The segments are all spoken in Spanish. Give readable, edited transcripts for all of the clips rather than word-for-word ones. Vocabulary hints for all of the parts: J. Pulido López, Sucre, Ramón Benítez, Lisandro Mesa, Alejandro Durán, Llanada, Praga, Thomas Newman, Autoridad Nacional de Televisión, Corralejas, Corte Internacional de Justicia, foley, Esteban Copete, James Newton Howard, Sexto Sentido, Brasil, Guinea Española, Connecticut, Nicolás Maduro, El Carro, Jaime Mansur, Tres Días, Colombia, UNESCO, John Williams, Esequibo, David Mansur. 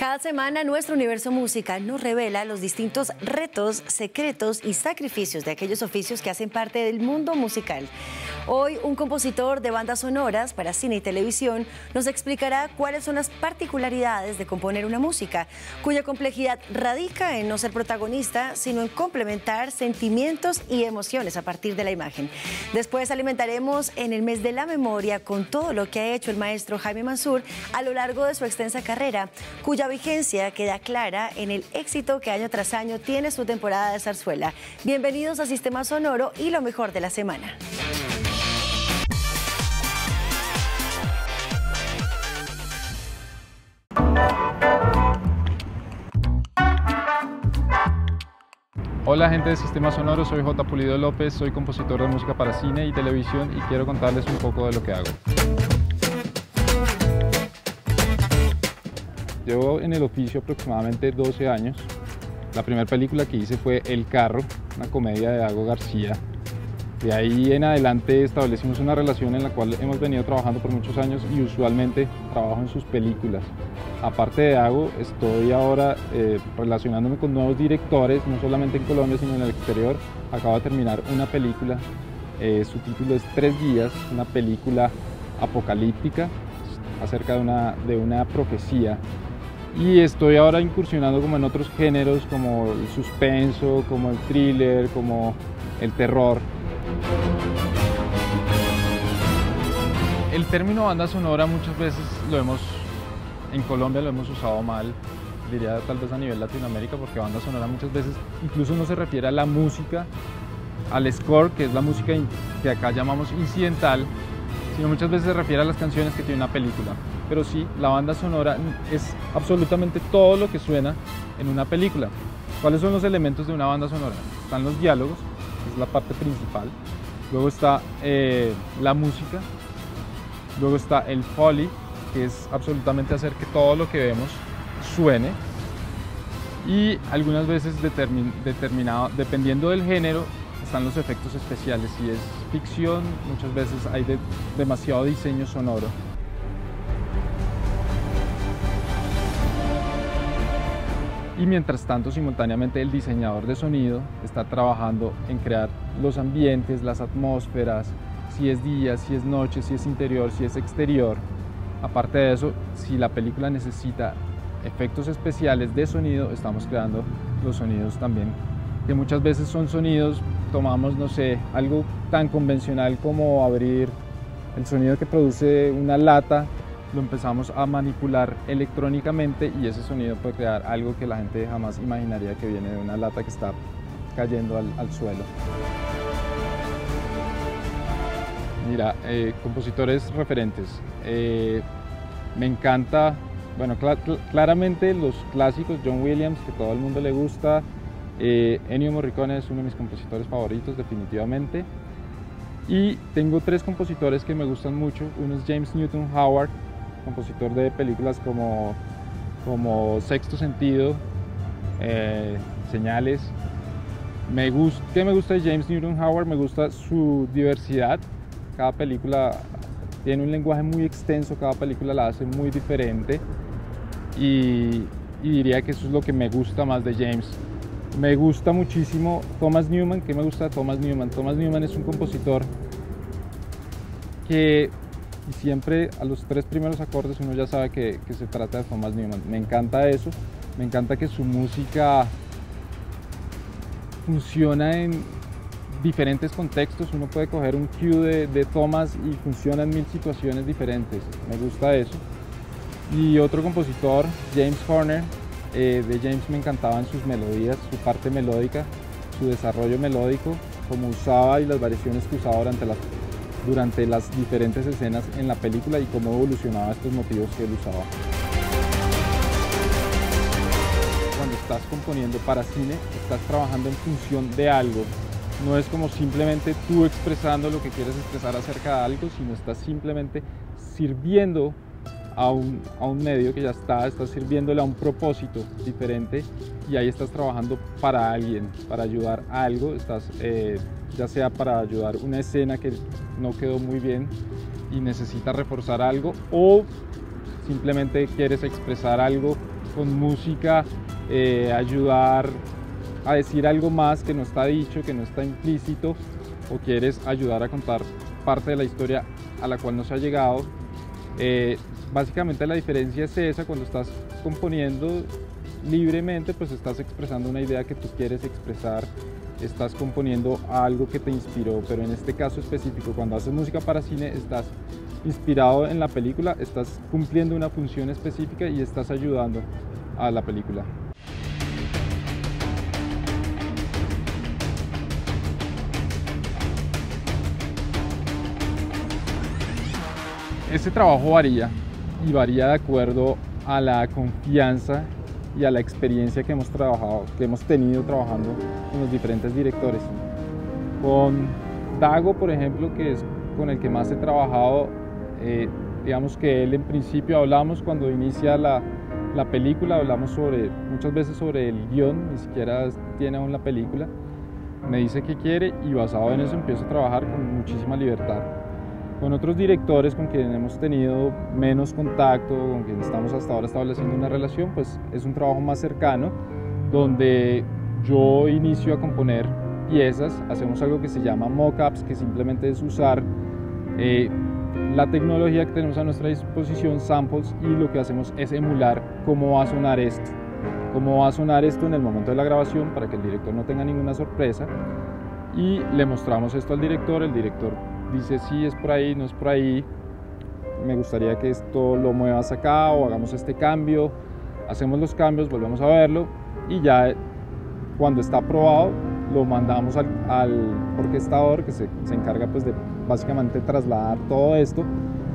Cada semana nuestro universo musical nos revela los distintos retos, secretos y sacrificios de aquellos oficios que hacen parte del mundo musical. Hoy un compositor de bandas sonoras para cine y televisión nos explicará cuáles son las particularidades de componer una música, cuya complejidad radica en no ser protagonista, sino en complementar sentimientos y emociones a partir de la imagen. Después alimentaremos en el mes de la memoria con todo lo que ha hecho el maestro Jaime Mansur a lo largo de su extensa carrera, cuya vigencia queda clara en el éxito que año tras año tiene su temporada de zarzuela. Bienvenidos a Sistema Sonoro y lo mejor de la semana. Hola gente de Sistema Sonoro, soy J. Pulido López, soy compositor de música para cine y televisión y quiero contarles un poco de lo que hago. Llevo en el oficio aproximadamente 12 años. La primera película que hice fue El Carro, una comedia de Dago García. De ahí en adelante establecimos una relación en la cual hemos venido trabajando por muchos años y usualmente trabajo en sus películas. Aparte de Dago, estoy ahora relacionándome con nuevos directores, no solamente en Colombia, sino en el exterior. Acabo de terminar una película, su título es Tres Días, una película apocalíptica acerca de una profecía. Y estoy ahora incursionando como en otros géneros, como el suspenso, como el thriller, como el terror. El término banda sonora muchas veces en Colombia lo hemos usado mal, diría tal vez a nivel Latinoamérica, porque banda sonora muchas veces incluso no se refiere a la música, al score, que es la música que acá llamamos incidental, sino muchas veces se refiere a las canciones que tiene una película. Pero sí, la banda sonora es absolutamente todo lo que suena en una película. ¿Cuáles son los elementos de una banda sonora? Están los diálogos, que es la parte principal, luego está la música, luego está el foley, que es absolutamente hacer que todo lo que vemos suene, y algunas veces determinado, dependiendo del género, están los efectos especiales. Si es ficción, muchas veces hay demasiado diseño sonoro. Y mientras tanto, simultáneamente, el diseñador de sonido está trabajando en crear los ambientes, las atmósferas, si es día, si es noche, si es interior, si es exterior. Aparte de eso, si la película necesita efectos especiales de sonido, estamos creando los sonidos también, que muchas veces son sonidos, tomamos, no sé, algo tan convencional como abrir el sonido que produce una lata, lo empezamos a manipular electrónicamente y ese sonido puede crear algo que la gente jamás imaginaría que viene de una lata que está cayendo al suelo. Mira, compositores referentes. Me encanta, bueno, claramente los clásicos, John Williams, que todo el mundo le gusta. Ennio Morricone es uno de mis compositores favoritos, definitivamente. Y tengo tres compositores que me gustan mucho. Uno es James Newton Howard, compositor de películas como Sexto Sentido, Señales. ¿Qué me gusta de James Newton Howard? Me gusta su diversidad. Cada película tiene un lenguaje muy extenso, cada película la hace muy diferente y diría que eso es lo que me gusta más de James. Me gusta muchísimo Thomas Newman. ¿Qué me gusta de Thomas Newman? Thomas Newman es un compositor que siempre a los tres primeros acordes uno ya sabe que se trata de Thomas Newman. Me encanta eso, me encanta que su música funciona en diferentes contextos, uno puede coger un cue de Thomas y funciona en mil situaciones diferentes, me gusta eso. Y otro compositor, James Horner. De James me encantaban sus melodías, su parte melódica, su desarrollo melódico, cómo usaba y las variaciones que usaba durante las diferentes escenas en la película y cómo evolucionaba estos motivos que él usaba. Cuando estás componiendo para cine, estás trabajando en función de algo. No es como simplemente tú expresando lo que quieres expresar acerca de algo, sino estás simplemente sirviendo a un medio que ya estás sirviéndole a un propósito diferente y ahí estás trabajando para alguien, para ayudar a algo, ya sea para ayudar una escena que no quedó muy bien y necesitas reforzar algo o simplemente quieres expresar algo con música, ayudar a decir algo más que no está dicho, que no está implícito, o quieres ayudar a contar parte de la historia a la cual no se ha llegado. Básicamente la diferencia es esa: cuando estás componiendo libremente, pues estás expresando una idea que tú quieres expresar, estás componiendo algo que te inspiró, pero en este caso específico, cuando haces música para cine, estás inspirado en la película, estás cumpliendo una función específica y estás ayudando a la película. Este trabajo varía, y varía de acuerdo a la confianza y a la experiencia que hemos tenido trabajando con los diferentes directores. Con Dago, por ejemplo, que es con el que más he trabajado, digamos que él en principio hablamos cuando inicia la película, hablamos muchas veces sobre el guión, ni siquiera tiene aún la película, me dice qué quiere y basado en eso empiezo a trabajar con muchísima libertad. Con otros directores con quienes hemos tenido menos contacto, con quienes estamos hasta ahora estableciendo una relación, pues es un trabajo más cercano, donde yo inicio a componer piezas, hacemos algo que se llama mockups, que simplemente es usar la tecnología que tenemos a nuestra disposición, samples, y lo que hacemos es emular cómo va a sonar esto en el momento de la grabación, para que el director no tenga ninguna sorpresa, y le mostramos esto al director. El director dice sí, es por ahí, no es por ahí, me gustaría que esto lo muevas acá o hagamos este cambio, hacemos los cambios, volvemos a verlo y ya cuando está aprobado lo mandamos al orquestador, que se encarga pues de básicamente trasladar todo esto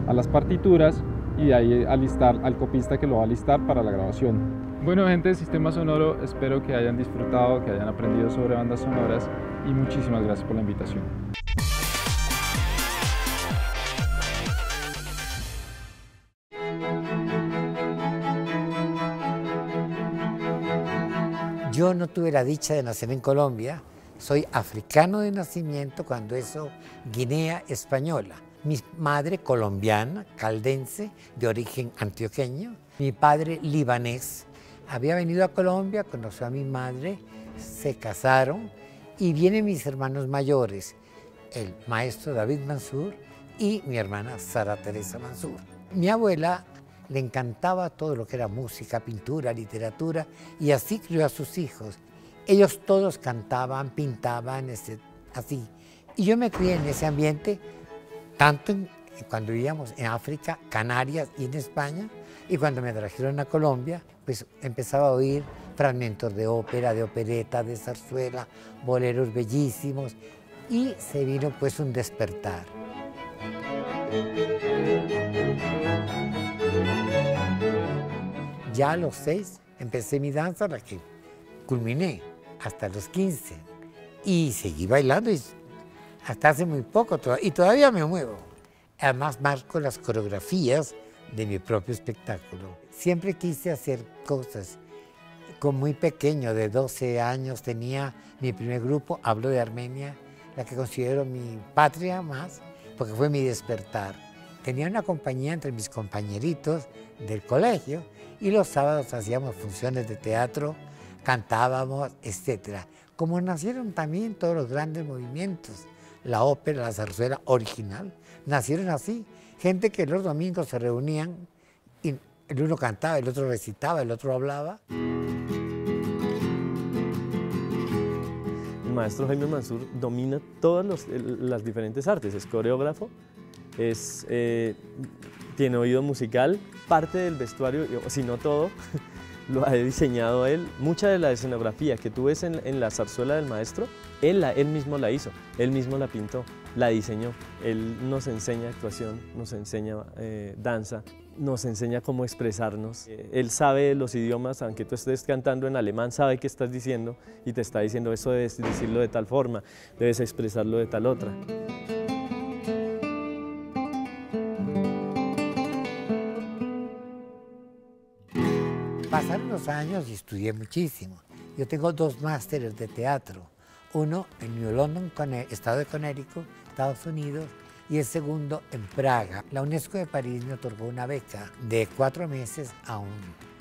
a las partituras y de ahí alistar al copista que lo va a listar para la grabación. Bueno, gente de Sistema Sonoro, espero que hayan disfrutado, que hayan aprendido sobre bandas sonoras y muchísimas gracias por la invitación. Yo no tuve la dicha de nacer en Colombia, soy africano de nacimiento, cuando eso Guinea Española. Mi madre colombiana, caldense, de origen antioqueño. Mi padre libanés, había venido a Colombia, conoció a mi madre, se casaron y vienen mis hermanos mayores, el maestro David Mansur y mi hermana Sara Teresa Mansur. Mi abuela le encantaba todo lo que era música, pintura, literatura, y así crió a sus hijos. Ellos todos cantaban, pintaban, así. Y yo me crié en ese ambiente, tanto cuando vivíamos en África, Canarias y en España, y cuando me trajeron a Colombia, pues empezaba a oír fragmentos de ópera, de opereta, de zarzuela, boleros bellísimos, y se vino pues un despertar. Ya a los 6 empecé mi danza, la que culminé hasta los 15, y seguí bailando y hasta hace muy poco, y todavía me muevo. Además marco las coreografías de mi propio espectáculo. Siempre quise hacer cosas. Con muy pequeño, de 12 años, tenía mi primer grupo, hablo de Armenia, la que considero mi patria más, porque fue mi despertar. Tenía una compañía entre mis compañeritos del colegio y los sábados hacíamos funciones de teatro, cantábamos, etc. Como nacieron también todos los grandes movimientos, la ópera, la zarzuela original, nacieron así. Gente que los domingos se reunían y el uno cantaba, el otro recitaba, el otro hablaba. El maestro Jaime Mansur domina todas las diferentes artes, es coreógrafo, tiene oído musical, parte del vestuario, si no todo, lo ha diseñado él. Mucha de la escenografía que tú ves en la zarzuela del maestro, él mismo la hizo, él mismo la pintó, la diseñó. Él nos enseña actuación, nos enseña danza, nos enseña cómo expresarnos. Él sabe los idiomas, aunque tú estés cantando en alemán, sabe qué estás diciendo y te está diciendo eso debes decirlo de tal forma, debes expresarlo de tal otra. Pasaron los años y estudié muchísimo. Yo tengo 2 másteres de teatro. Uno en New London, estado de Connecticut, Estados Unidos, y el segundo en Praga. La UNESCO de París me otorgó una beca de 4 meses a un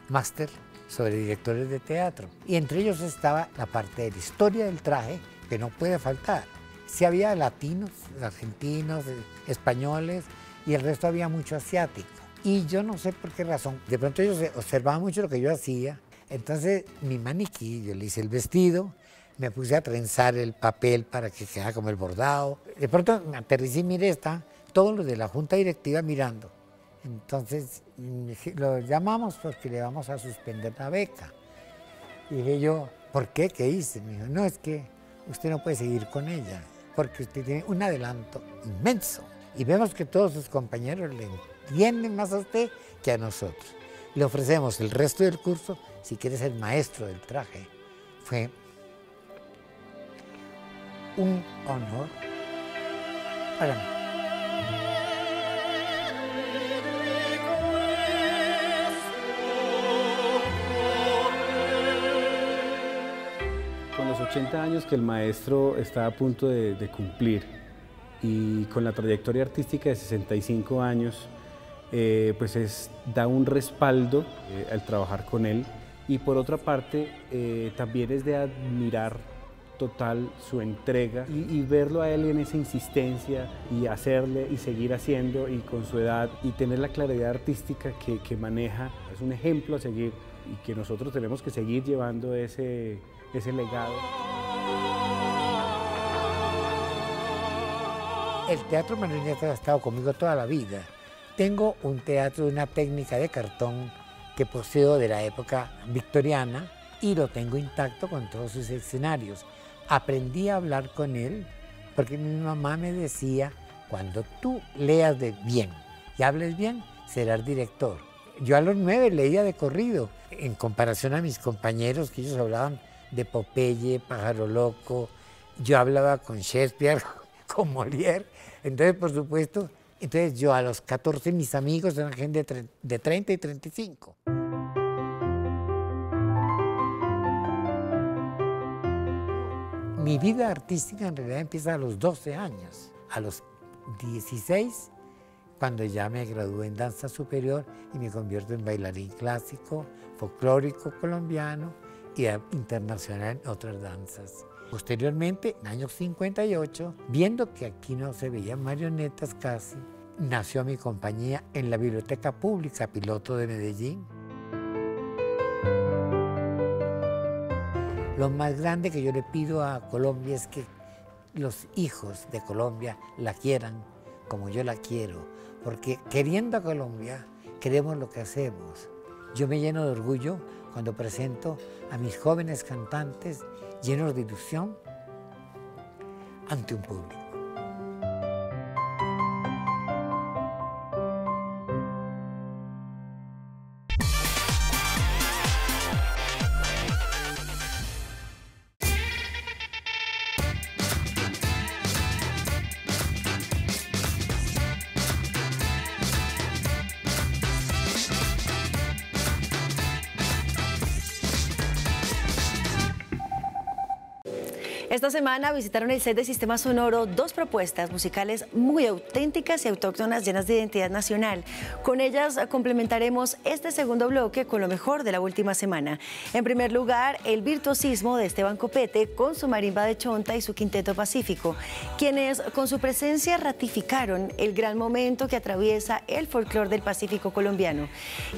máster sobre directores de teatro. Y entre ellos estaba la parte de la historia del traje, que no puede faltar. Sí había latinos, argentinos, españoles, y el resto había mucho asiático. Y yo no sé por qué razón, de pronto ellos observaban mucho lo que yo hacía. Entonces, mi maniquí, yo le hice el vestido, me puse a trenzar el papel para que quedara como el bordado. De pronto me aterricé y miré, está todos los de la junta directiva mirando. Entonces, lo llamamos porque le vamos a suspender la beca. Y dije yo, ¿por qué? ¿Qué hice? Me dijo, no, es que usted no puede seguir con ella, porque usted tiene un adelanto inmenso. Y vemos que todos sus compañeros le entienden más a usted que a nosotros. Le ofrecemos el resto del curso si quiere ser maestro del traje. Fue un honor para mí. Con los 80 años que el maestro está a punto de cumplir y con la trayectoria artística de 65 años, pues da un respaldo al trabajar con él, y por otra parte también es de admirar total su entrega y verlo a él en esa insistencia y hacerle y seguir haciendo, y con su edad y tener la claridad artística que maneja, es un ejemplo a seguir y que nosotros tenemos que seguir llevando ese legado. El teatro manuelista ha estado conmigo toda la vida. Tengo un teatro de una técnica de cartón que poseo de la época victoriana y lo tengo intacto con todos sus escenarios. Aprendí a hablar con él porque mi mamá me decía, cuando tú leas de bien y hables bien, serás director. Yo a los 9 leía de corrido, en comparación a mis compañeros, que ellos hablaban de Popeye, Pájaro Loco. Yo hablaba con Shakespeare, con Molière. Entonces, por supuesto, yo a los 14, mis amigos eran gente de 30 y 35. Mi vida artística en realidad empieza a los 12 años. A los 16, cuando ya me gradué en danza superior y me convierto en bailarín clásico, folclórico colombiano y internacional en otras danzas. Posteriormente, en el año 58, viendo que aquí no se veían marionetas casi, nació mi compañía en la Biblioteca Pública Piloto de Medellín. Lo más grande que yo le pido a Colombia es que los hijos de Colombia la quieran como yo la quiero, porque queriendo a Colombia, queremos lo que hacemos. Yo me lleno de orgullo cuando presento a mis jóvenes cantantes llenos de ilusión ante un público. Esta semana visitaron el set de Sistema Sonoro 2 propuestas musicales muy auténticas y autóctonas, llenas de identidad nacional. Con ellas complementaremos este segundo bloque con lo mejor de la última semana. En primer lugar, el virtuosismo de Esteban Copete con su marimba de chonta y su quinteto pacífico, quienes con su presencia ratificaron el gran momento que atraviesa el folclore del Pacífico colombiano.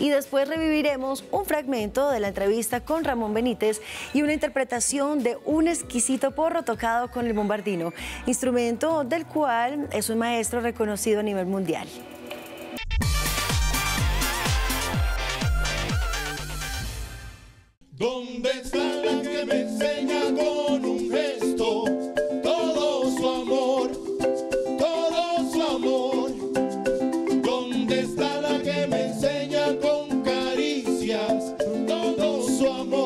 Y después reviviremos un fragmento de la entrevista con Ramón Benítez y una interpretación de un exquisito poema tocado con el bombardino, instrumento del cual es un maestro reconocido a nivel mundial. ¿Dónde está la que me enseña con un gesto todo su amor, todo su amor? ¿Dónde está la que me enseña con caricias todo su amor?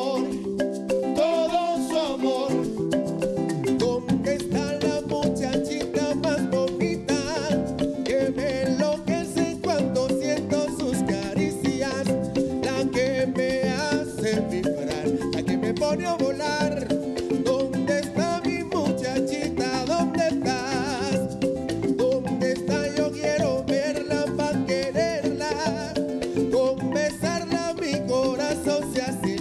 Besarla, mi corazón se hace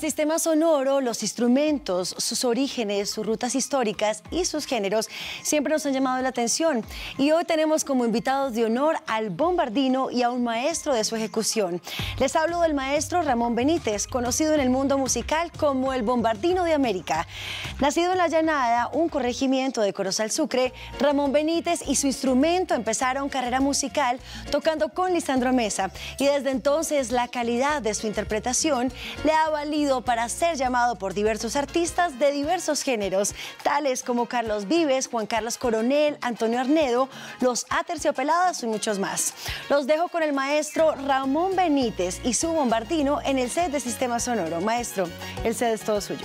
Sistema sonoro, los instrumentos, sus orígenes, sus rutas históricas y sus géneros siempre nos han llamado la atención. Y hoy tenemos como invitados de honor al bombardino y a un maestro de su ejecución. Les hablo del maestro Ramón Benítez, conocido en el mundo musical como el bombardino de América. Nacido en La Llanada, un corregimiento de Corozal, Sucre, Ramón Benítez y su instrumento empezaron carrera musical tocando con Lisandro Mesa. Y desde entonces la calidad de su interpretación le ha valido para ser llamado por diversos artistas de diversos géneros, tales como Carlos Vives, Juan Carlos Coronel, Antonio Arnedo, Los Aterciopelados y muchos más. Los dejo con el maestro Ramón Benítez y su bombardino en el set de Sistema Sonoro. Maestro, el set es todo suyo.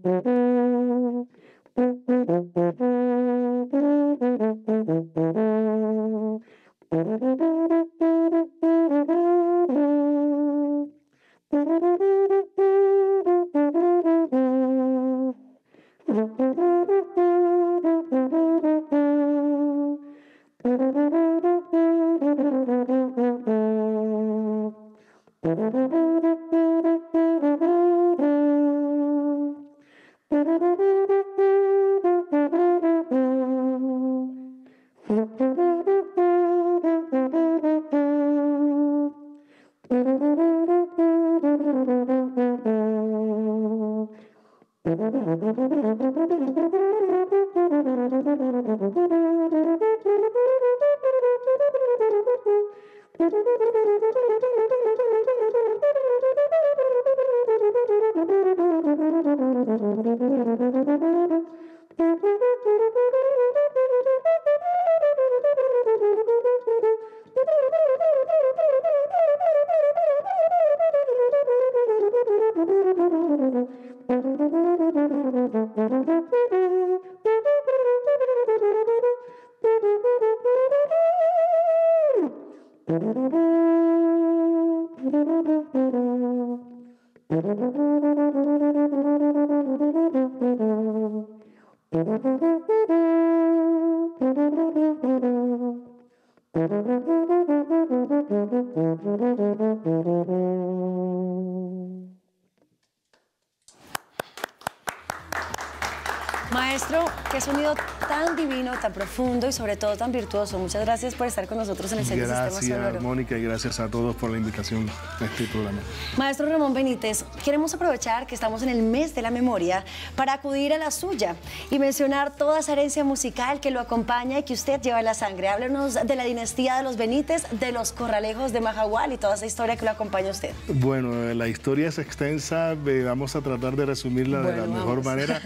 Maestro, qué sonido tan divino, tan profundo y sobre todo tan virtuoso. Muchas gracias por estar con nosotros en el Centro Sistema Sonoro. Mónica, y gracias a todos por la invitación a este programa. Maestro Ramón Benítez, queremos aprovechar que estamos en el mes de la memoria para acudir a la suya y mencionar toda esa herencia musical que lo acompaña y que usted lleva en la sangre. Háblenos de la dinastía de los Benítez, de los Corralejos de Majagual y toda esa historia que lo acompaña a usted. Bueno, la historia es extensa, vamos a tratar de resumirla de la mejor manera.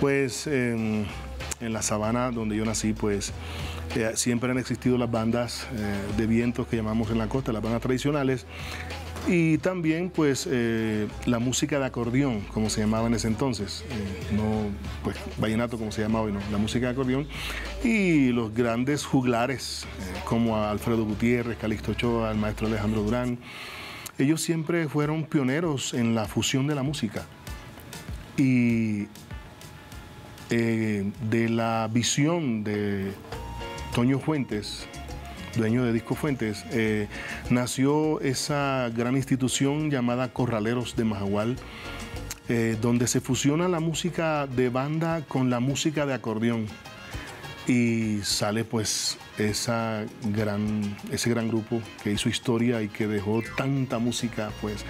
Pues en la sabana donde yo nací, pues siempre han existido las bandas de vientos que llamamos en la costa, las bandas tradicionales, y también pues la música de acordeón, como se llamaba en ese entonces, no pues vallenato como se llamaba hoy, no, la música de acordeón, y los grandes juglares como Alfredo Gutiérrez, Calixto Ochoa, el maestro Alejandro Durán. Ellos siempre fueron pioneros en la fusión de la música y de la visión de Toño Fuentes, dueño de Disco Fuentes, nació esa gran institución llamada Corraleros de Majagual, donde se fusiona la música de banda con la música de acordeón y sale pues ese gran grupo que hizo historia y que dejó tanta música pues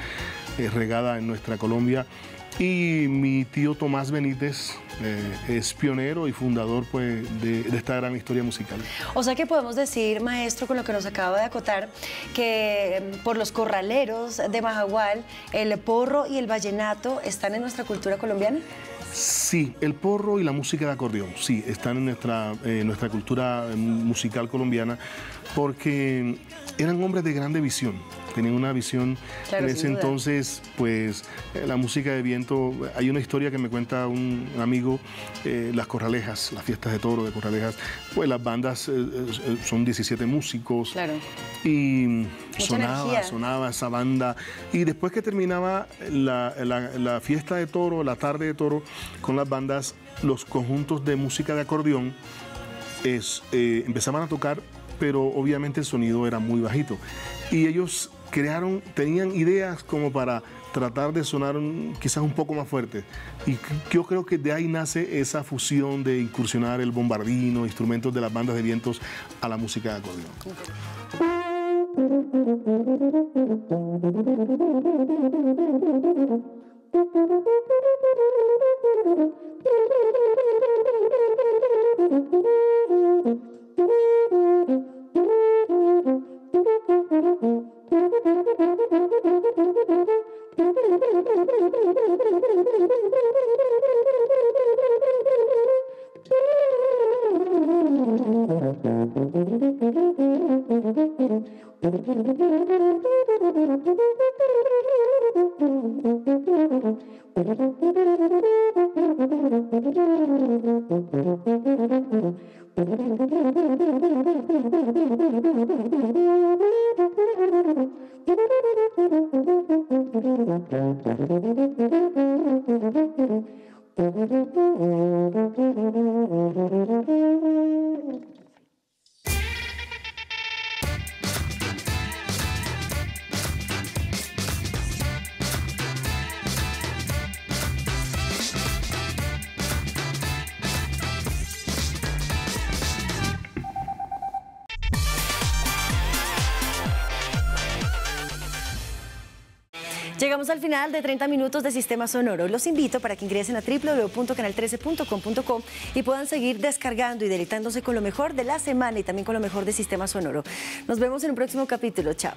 regada en nuestra Colombia. Y mi tío Tomás Benítez es pionero y fundador pues, de esta gran historia musical. O sea que podemos decir, maestro, con lo que nos acaba de acotar, que por los Corraleros de Majagual, el porro y el vallenato están en nuestra cultura colombiana. Sí, el porro y la música de acordeón, sí, están en nuestra cultura musical colombiana, porque eran hombres de grande visión. Tenían una visión, claro, en ese entonces, pues la música de viento. Hay una historia que me cuenta un amigo, las Corralejas, las fiestas de toro de Corralejas, pues las bandas son 17 músicos, claro, y sonaba esa banda, y después que terminaba la fiesta de toro, la tarde de toro, con las bandas, los conjuntos de música de acordeón empezaban a tocar, pero obviamente el sonido era muy bajito, y ellos tenían ideas como para tratar de sonar quizás un poco más fuerte. Y yo creo que de ahí nace esa fusión de incursionar el bombardino, instrumentos de las bandas de vientos a la música de acordeón. Llegamos al final de 30 minutos de Sistema Sonoro. Los invito para que ingresen a www.canal13.com.co y puedan seguir descargando y deleitándose con lo mejor de la semana y también con lo mejor de Sistema Sonoro. Nos vemos en un próximo capítulo. Chao.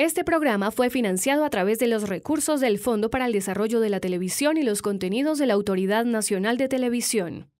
Este programa fue financiado a través de los recursos del Fondo para el Desarrollo de la Televisión y los contenidos de la Autoridad Nacional de Televisión.